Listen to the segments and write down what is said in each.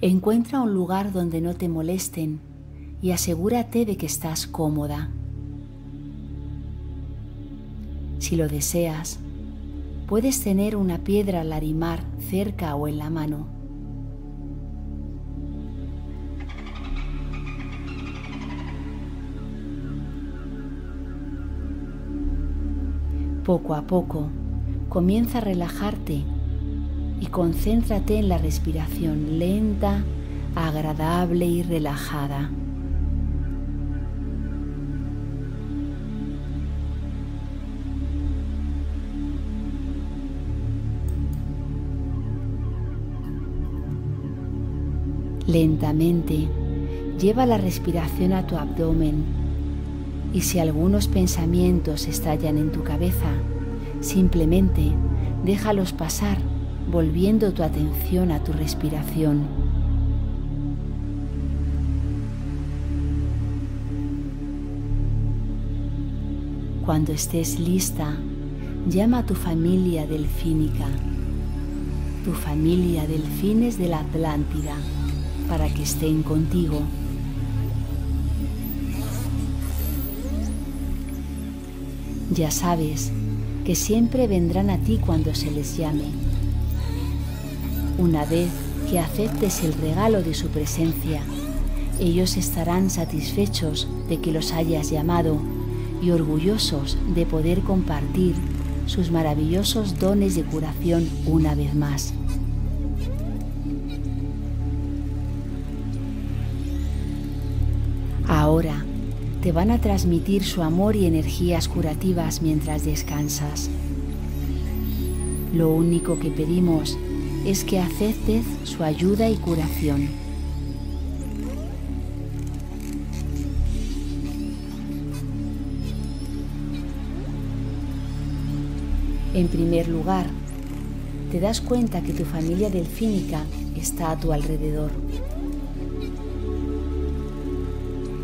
Encuentra un lugar donde no te molesten y asegúrate de que estás cómoda. Si lo deseas, puedes tener una piedra larimar cerca o en la mano. Poco a poco, comienza a relajarte y concéntrate en la respiración lenta, agradable y relajada. Lentamente, lleva la respiración a tu abdomen y si algunos pensamientos estallan en tu cabeza, simplemente déjalos pasar, volviendo tu atención a tu respiración. Cuando estés lista, llama a tu familia delfínica, tu familia delfines de la Atlántida, para que estén contigo. Ya sabes que siempre vendrán a ti cuando se les llame. Una vez que aceptes el regalo de su presencia, ellos estarán satisfechos de que los hayas llamado y orgullosos de poder compartir sus maravillosos dones de curación una vez más. Ahora te van a transmitir su amor y energías curativas mientras descansas. Lo único que pedimos es que aceptes su ayuda y curación. En primer lugar, te das cuenta que tu familia delfínica está a tu alrededor.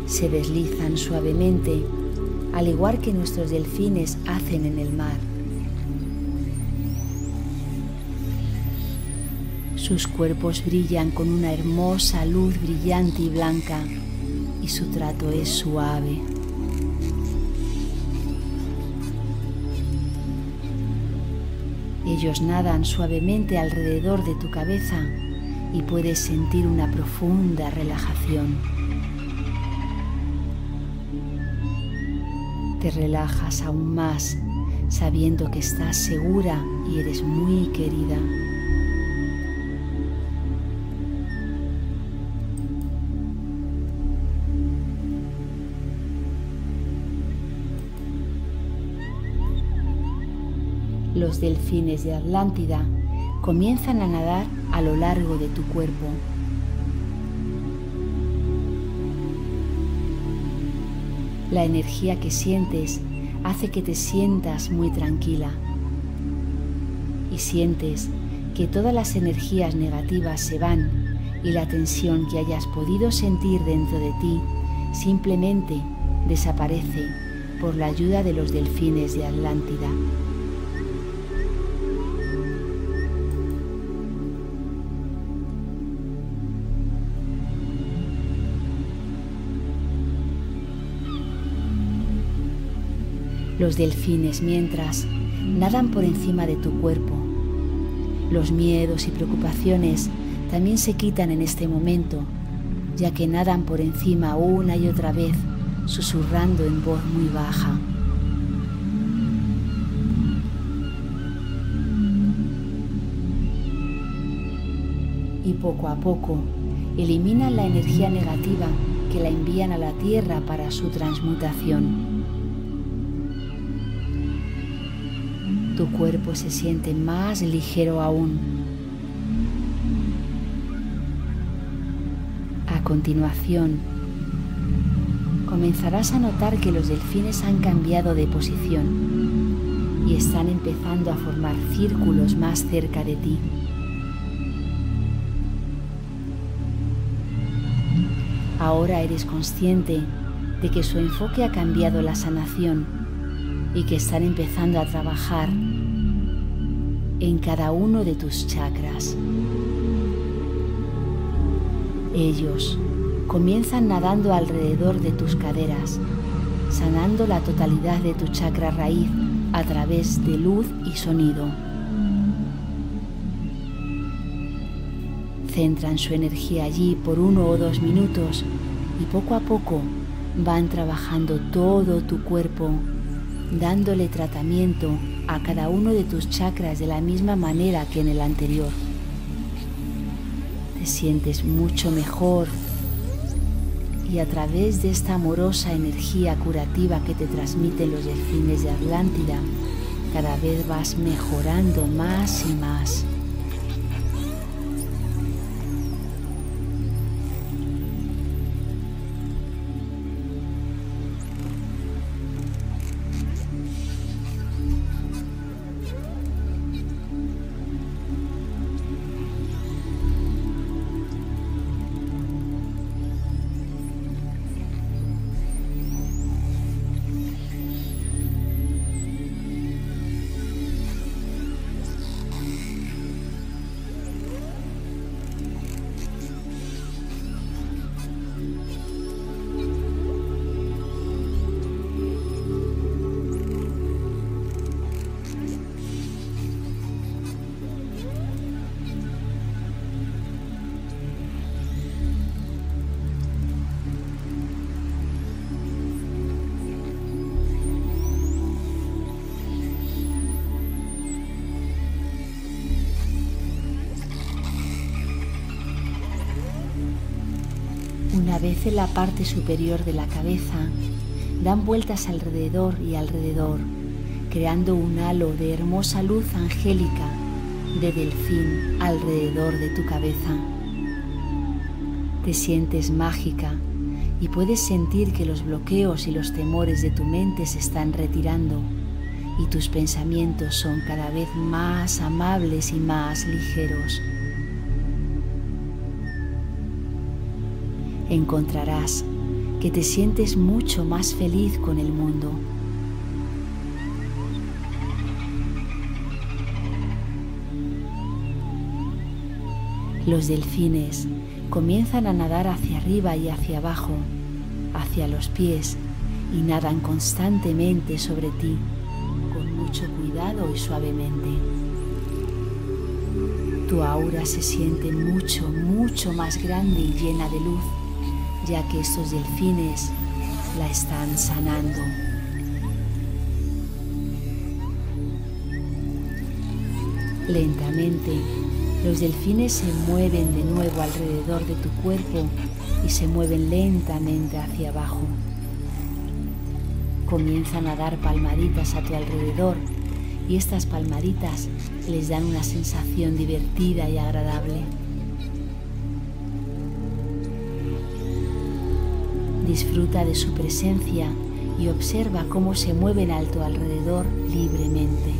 Se deslizan suavemente, al igual que nuestros delfines hacen en el mar. Sus cuerpos brillan con una hermosa luz brillante y blanca, y su trato es suave. Ellos nadan suavemente alrededor de tu cabeza y puedes sentir una profunda relajación. Te relajas aún más, sabiendo que estás segura y eres muy querida. Los delfines de Atlántida comienzan a nadar a lo largo de tu cuerpo. La energía que sientes hace que te sientas muy tranquila y sientes que todas las energías negativas se van y la tensión que hayas podido sentir dentro de ti simplemente desaparece por la ayuda de los delfines de Atlántida. Los delfines, mientras, nadan por encima de tu cuerpo. Los miedos y preocupaciones también se quitan en este momento, ya que nadan por encima una y otra vez, susurrando en voz muy baja. Y poco a poco, eliminan la energía negativa que la envían a la Tierra para su transmutación. Tu cuerpo se siente más ligero aún. A continuación, comenzarás a notar que los delfines han cambiado de posición y están empezando a formar círculos más cerca de ti. Ahora eres consciente de que su enfoque ha cambiado la sanación y que están empezando a trabajar en cada uno de tus chakras. Ellos comienzan nadando alrededor de tus caderas, sanando la totalidad de tu chakra raíz a través de luz y sonido. Centran su energía allí por 1 o 2 minutos y poco a poco van trabajando todo tu cuerpo, dándole tratamiento a cada uno de tus chakras de la misma manera que en el anterior. Te sientes mucho mejor y a través de esta amorosa energía curativa que te transmiten los delfines de Atlántida, cada vez vas mejorando más y más. Una vez en la parte superior de la cabeza, dan vueltas alrededor y alrededor, creando un halo de hermosa luz angélica de delfín alrededor de tu cabeza. Te sientes mágica y puedes sentir que los bloqueos y los temores de tu mente se están retirando y tus pensamientos son cada vez más amables y más ligeros. Encontrarás que te sientes mucho más feliz con el mundo. Los delfines comienzan a nadar hacia arriba y hacia abajo, hacia los pies, y nadan constantemente sobre ti, con mucho cuidado y suavemente. Tu aura se siente mucho, mucho más grande y llena de luz, ya que estos delfines la están sanando. Lentamente, los delfines se mueven de nuevo alrededor de tu cuerpo y se mueven lentamente hacia abajo. Comienzan a dar palmaditas a tu alrededor y estas palmaditas les dan una sensación divertida y agradable. Disfruta de su presencia y observa cómo se mueven a tu alrededor libremente.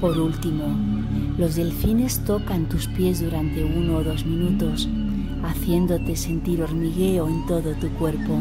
Por último, los delfines tocan tus pies durante 1 o 2 minutos, haciéndote sentir hormigueo en todo tu cuerpo.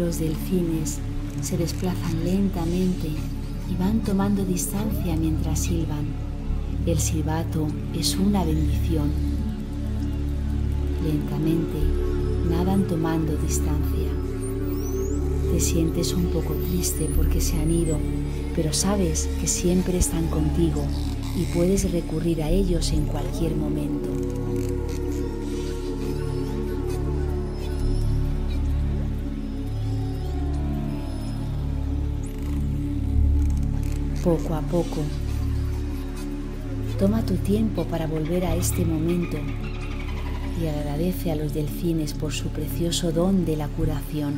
Los delfines se desplazan lentamente y van tomando distancia mientras silban. El silbato es una bendición. Lentamente nadan tomando distancia. Te sientes un poco triste porque se han ido, pero sabes que siempre están contigo y puedes recurrir a ellos en cualquier momento. Poco a poco, toma tu tiempo para volver a este momento y agradece a los delfines por su precioso don de la curación.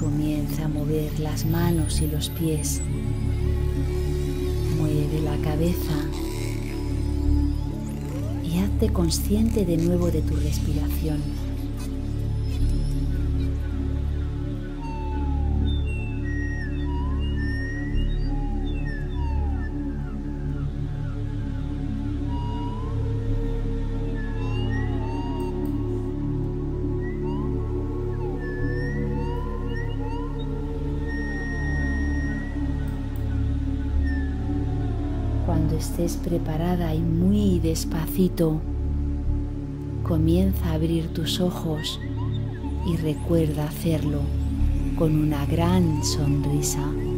Comienza a mover las manos y los pies, mueve la cabeza y hazte consciente de nuevo de tu respiración. Estés preparada y muy despacito, comienza a abrir tus ojos y recuerda hacerlo con una gran sonrisa.